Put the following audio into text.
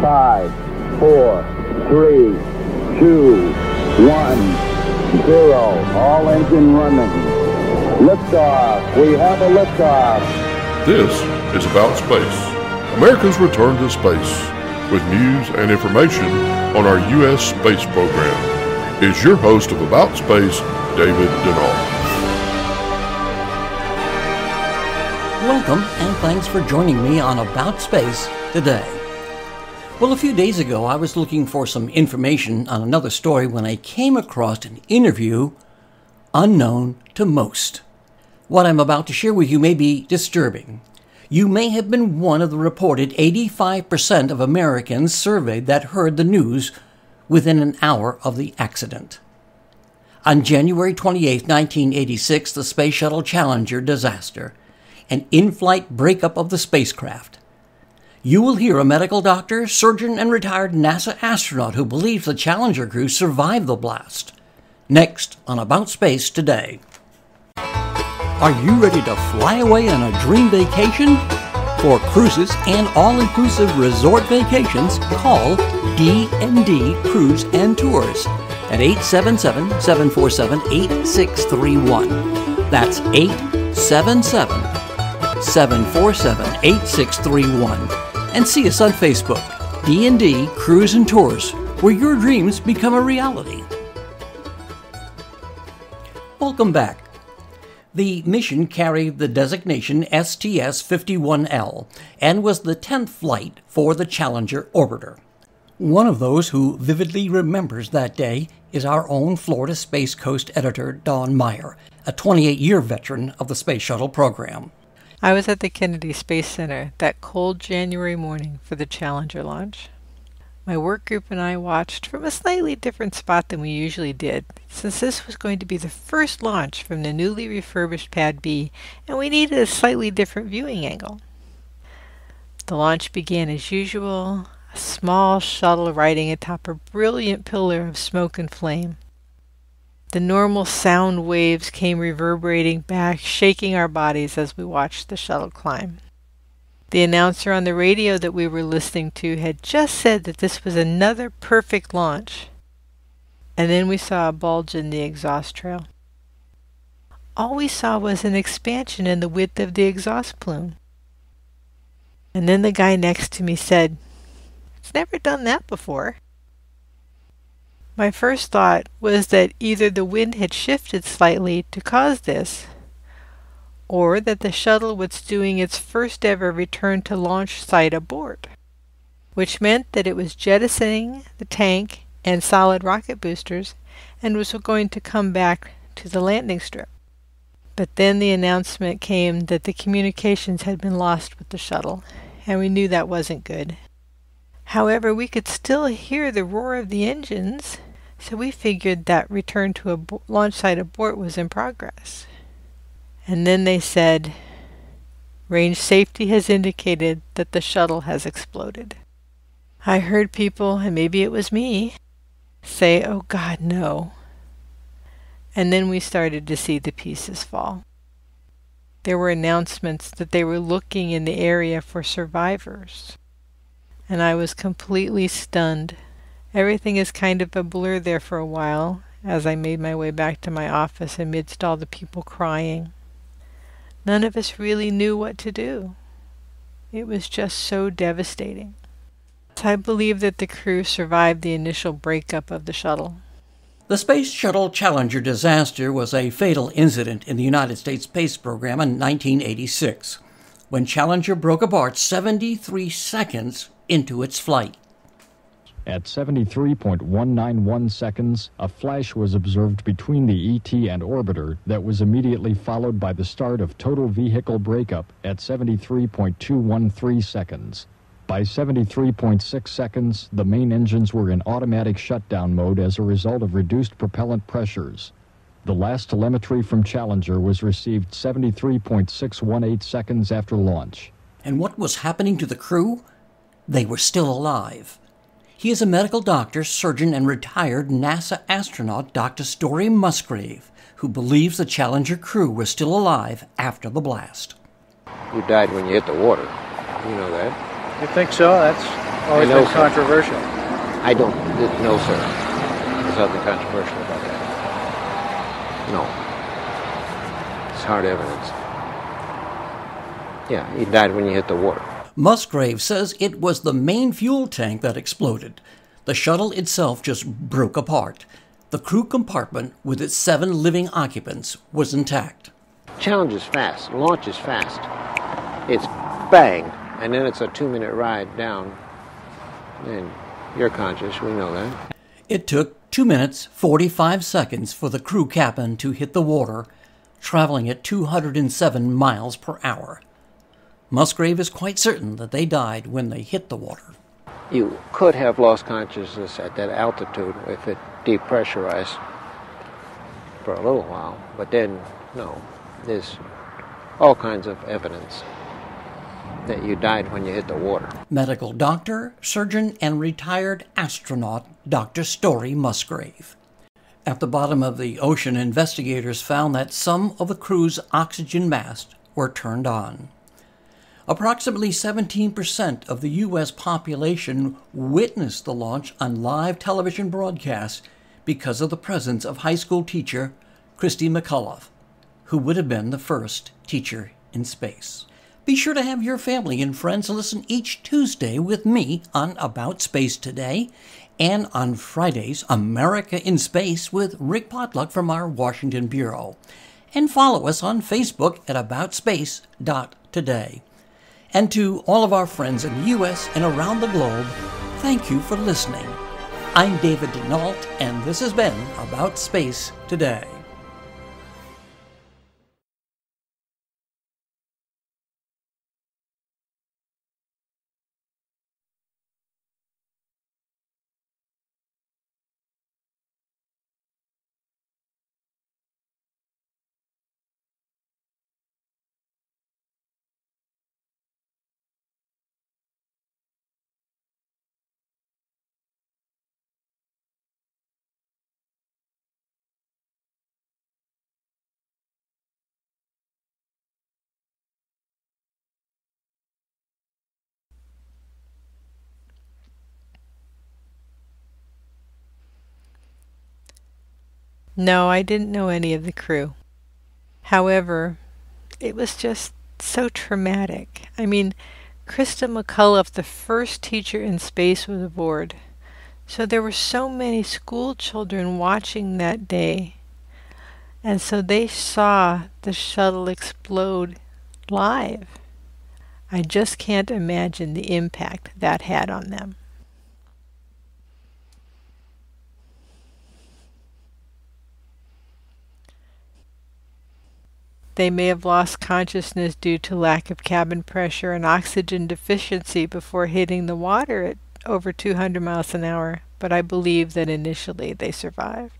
5, 4, 3, 2, 1, 0. All engine running. Liftoff. We have a liftoff. This is About Space, America's return to space, with news and information on our U.S. space program. Is your host of About Space, David Denault. Welcome, and thanks for joining me on About Space Today. Well, a few days ago, I was looking for some information on another story when I came across an interview unknown to most. What I'm about to share with you may be disturbing. You may have been one of the reported 85% of Americans surveyed that heard the news within an hour of the accident. On January 28, 1986, the Space Shuttle Challenger disaster, an in-flight breakup of the spacecraft. You will hear a medical doctor, surgeon, and retired NASA astronaut who believes the Challenger crew survived the blast. Next on About Space Today. Are you ready to fly away on a dream vacation? For cruises and all-inclusive resort vacations, call D&D Cruise and Tours at 877-747-8631. That's 877-747-8631, and see us on Facebook, D&D Cruise and Tours, where your dreams become a reality. Welcome back. The mission carried the designation STS-51L and was the 10th flight for the Challenger Orbiter. One of those who vividly remembers that day is our own Florida Space Coast editor, Dawn Meyer, a 28-year veteran of the Space Shuttle program. I was at the Kennedy Space Center that cold January morning for the Challenger launch. My work group and I watched from a slightly different spot than we usually did, since this was going to be the first launch from the newly refurbished Pad B, and we needed a slightly different viewing angle. The launch began as usual, a small shuttle riding atop a brilliant pillar of smoke and flame. The normal sound waves came reverberating back, shaking our bodies as we watched the shuttle climb. The announcer on the radio that we were listening to had just said that this was another perfect launch, and then we saw a bulge in the exhaust trail. All we saw was an expansion in the width of the exhaust plume. And then the guy next to me said, "It's never done that before." My first thought was that either the wind had shifted slightly to cause this, or that the shuttle was doing its first ever return to launch site abort, which meant that it was jettisoning the tank and solid rocket boosters and was going to come back to the landing strip. But then the announcement came that the communications had been lost with the shuttle, and we knew that wasn't good. However, we could still hear the roar of the engines, so we figured that return to a launch site abort was in progress. And then they said, "Range safety has indicated that the shuttle has exploded." I heard people, and maybe it was me, say, "Oh God, no." And then we started to see the pieces fall. There were announcements that they were looking in the area for survivors. And I was completely stunned. Everything is kind of a blur there for a while as I made my way back to my office amidst all the people crying. None of us really knew what to do. It was just so devastating. I believe that the crew survived the initial breakup of the shuttle. The Space Shuttle Challenger disaster was a fatal incident in the United States space program in 1986, when Challenger broke apart 73 seconds into its flight. At 73.191 seconds, a flash was observed between the ET and orbiter that was immediately followed by the start of total vehicle breakup at 73.213 seconds. By 73.6 seconds, the main engines were in automatic shutdown mode as a result of reduced propellant pressures. The last telemetry from Challenger was received 73.618 seconds after launch. And what was happening to the crew? They were still alive. He is a medical doctor, surgeon, and retired NASA astronaut, Dr. Story Musgrave, who believes the Challenger crew was still alive after the blast. You died when you hit the water. You know that. You think so? That's Or it's been controversial? I don't, no sir. There's nothing controversial about that. No. It's hard evidence. Yeah, he died when you hit the water. Musgrave says it was the main fuel tank that exploded. The shuttle itself just broke apart. The crew compartment, with its 7 living occupants, was intact. Challenge is fast, launch is fast. It's bang, and then it's a 2-minute ride down. And you're conscious, we know that. It took 2 minutes, 45 seconds for the crew captain to hit the water, traveling at 207 miles per hour. Musgrave is quite certain that they died when they hit the water. You could have lost consciousness at that altitude if it depressurized for a little while, but then, no, there's all kinds of evidence that you died when you hit the water. Medical doctor, surgeon, and retired astronaut Dr. Story Musgrave. At the bottom of the ocean, investigators found that some of the crew's oxygen masks were turned on. Approximately 17% of the U.S. population witnessed the launch on live television broadcasts because of the presence of high school teacher Christa McAuliffe, who would have been the first teacher in space. Be sure to have your family and friends listen each Tuesday with me on About Space Today and on Fridays, America in Space with Rick Potluck from our Washington Bureau. And follow us on Facebook at aboutspace.today. And to all of our friends in the U.S. and around the globe, thank you for listening. I'm David Denault, and this has been About Space Today. No, I didn't know any of the crew. However, it was just so traumatic. I mean, Christa McAuliffe, the first teacher in space, was aboard. So there were so many school children watching that day. And so they saw the shuttle explode live. I just can't imagine the impact that had on them. They may have lost consciousness due to lack of cabin pressure and oxygen deficiency before hitting the water at over 200 miles an hour, but I believe that initially they survived.